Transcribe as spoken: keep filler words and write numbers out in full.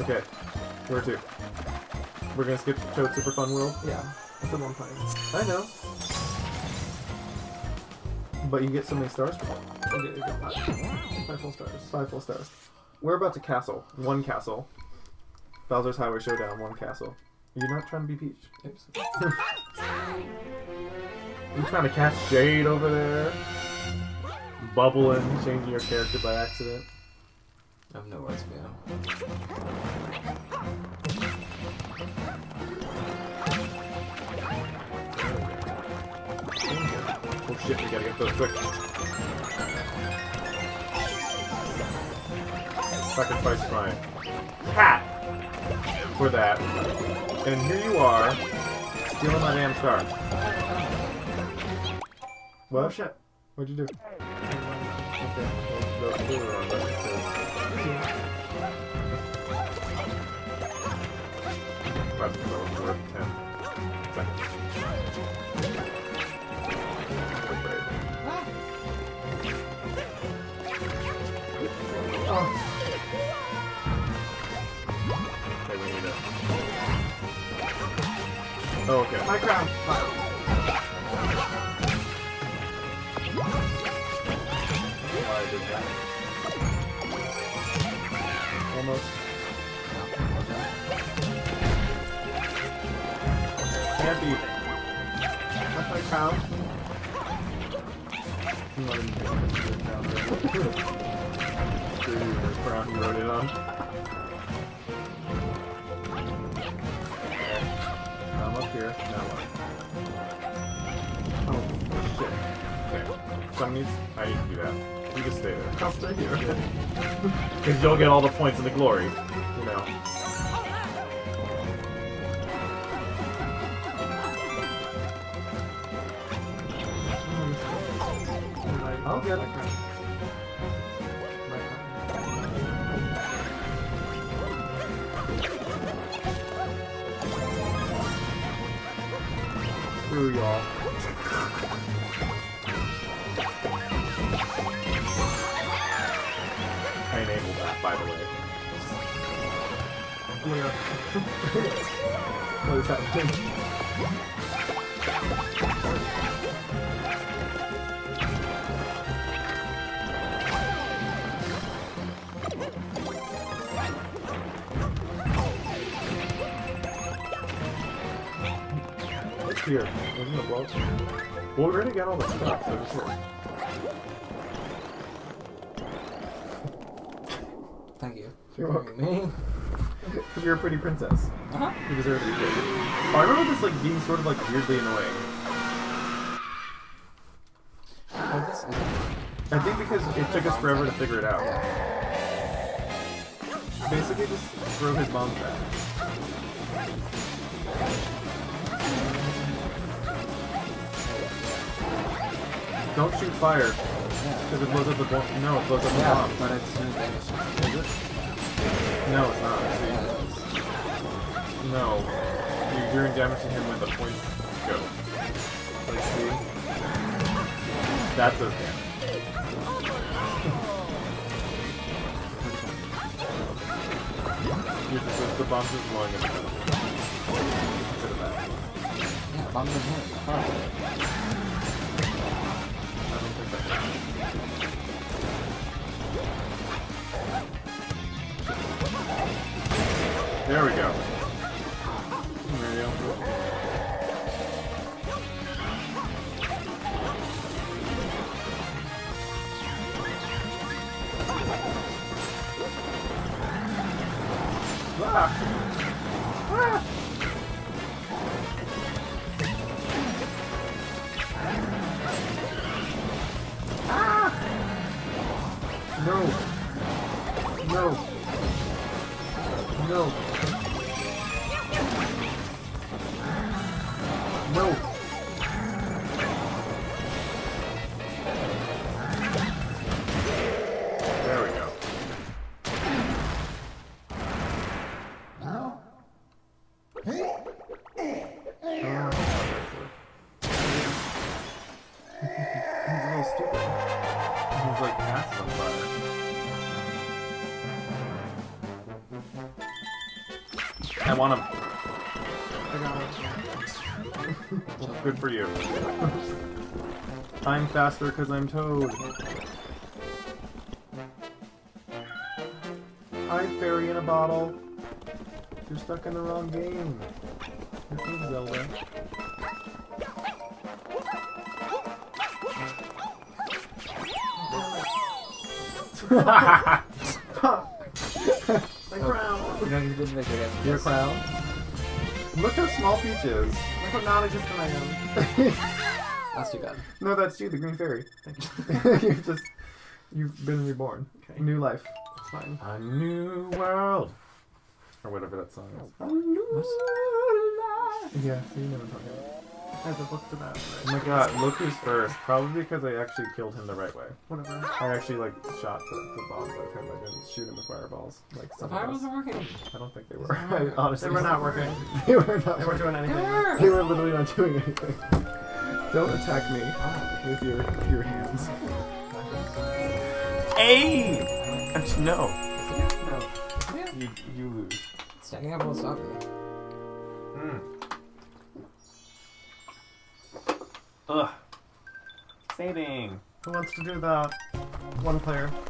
Okay, where to? We're gonna skip Toad Super Fun World? Yeah, that's the one part. I know. But you get so many stars for that. Okay, you got five. Five full stars. Five full stars. We're about to castle. One castle. Bowser's Highway Showdown, one castle. You're not trying to be Peach. Oops. You're trying to cast Shade over there. Bubbling, changing your character by accident. I have no words for him. Oh shit, we gotta get those quick. Sacrifice Ryan. Ha! For that. And here you are, stealing my damn star. What? Oh, shit. What'd you do? Okay. Oh. Oh, okay. My crown! Why did that? Almost. Can't be. That's my crown. I'm not even going to do it now, though. Dude, the crown you wrote it on. Here. No. Oh, shit. Okay. So I need, I need to do that. You just stay there. I'll stay here. Because you'll get all the points and the glory. You know. I'll get it. Y'all. I enabled that, by the way. Yeah. What is happening? What's here? Well, we already got all the stuff, so just here. Thank you. You're welcome. Me. You're a pretty princess. Uh-huh. You deserve to be pretty. Oh, I remember this like being sort of like weirdly annoying. Oh, this is... I think because it took us forever to figure it out. Basically, just throw his bombs back. Don't shoot fire, because it blows up the bomb. No, it blows up the yeah, bomb. But it's soon damage. Is it? No, it's not. No. You're doing damage to him with a point. Go. Let's see. That's okay. You're just, the bomb is blowing up. Consider that. Yeah, bombs are blowing. There we go. Mario. Ah. Ah. Ah. No. No. No. No! No! There we go. No? He's a little stupid. He's like massive on fire. I want him. I got him. Well, good for you. I'm faster because I'm Toad. Hi, fairy in a bottle. You're stuck in the wrong game. This is Zelda. My crown! You know, you didn't make it again. Your crown? Look how small Peach is. Look how non-existent I am. That's too bad. No, that's you, the green fairy. Thank you. You've just... You've been reborn. Okay. New life. It's fine. A new world! Or whatever that song is. A new what? Life! Yeah, so you know what I'm talking about. I have a book for that. Right? Oh my god, look who's first. Probably because I actually killed him the right way. Whatever. I actually, like, shot the, the bombs at him. I didn't shoot him with fireballs. Like, the fireballs were working. I don't think they were. I, honestly, they were not working. They were not they working. They weren't doing anything. They were. they were literally not doing anything. Don't attack me with your, with your hands. Hey! No. No. You, you lose. Stacking up will stop you. Ugh. Saving. Who wants to do that? One player.